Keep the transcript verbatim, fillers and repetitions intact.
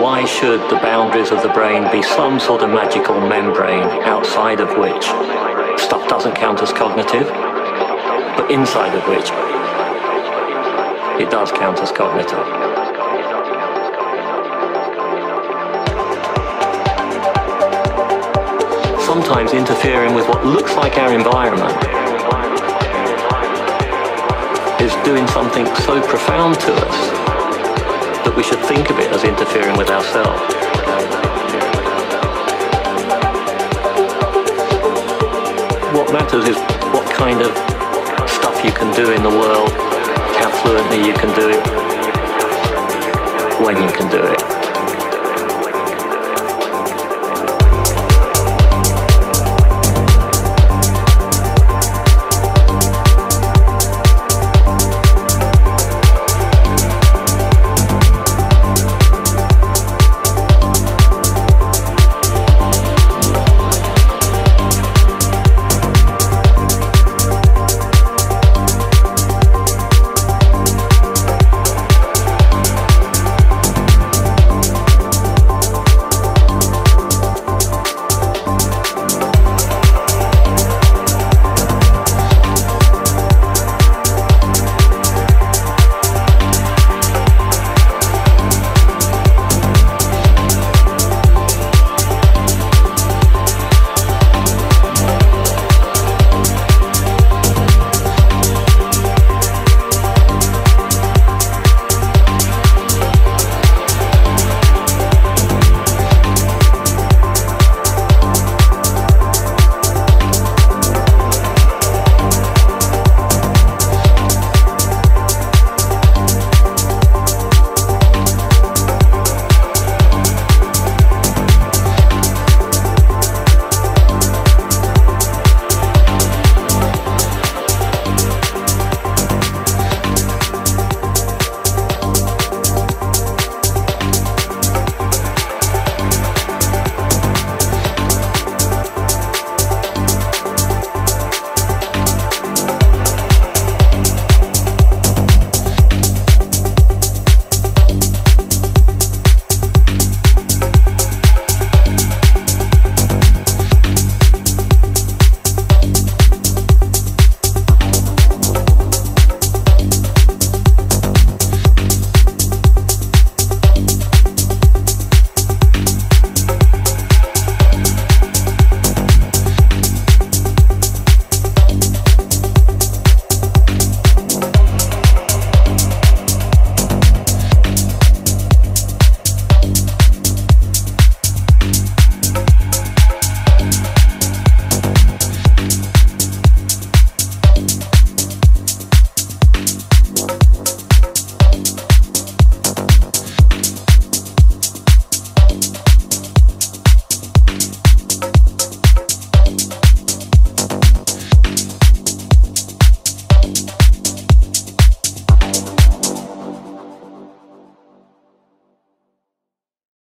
why should the boundaries of the brain be some sort of magical membrane outside of which stuff doesn't count as cognitive, but inside of which it does count as cognitive? Sometimes interfering with what looks like our environment is doing something so profound to us that we should think of it as interfering with ourselves. What matters is what kind of stuff you can do in the world, how fluently you can do it, when you can do it.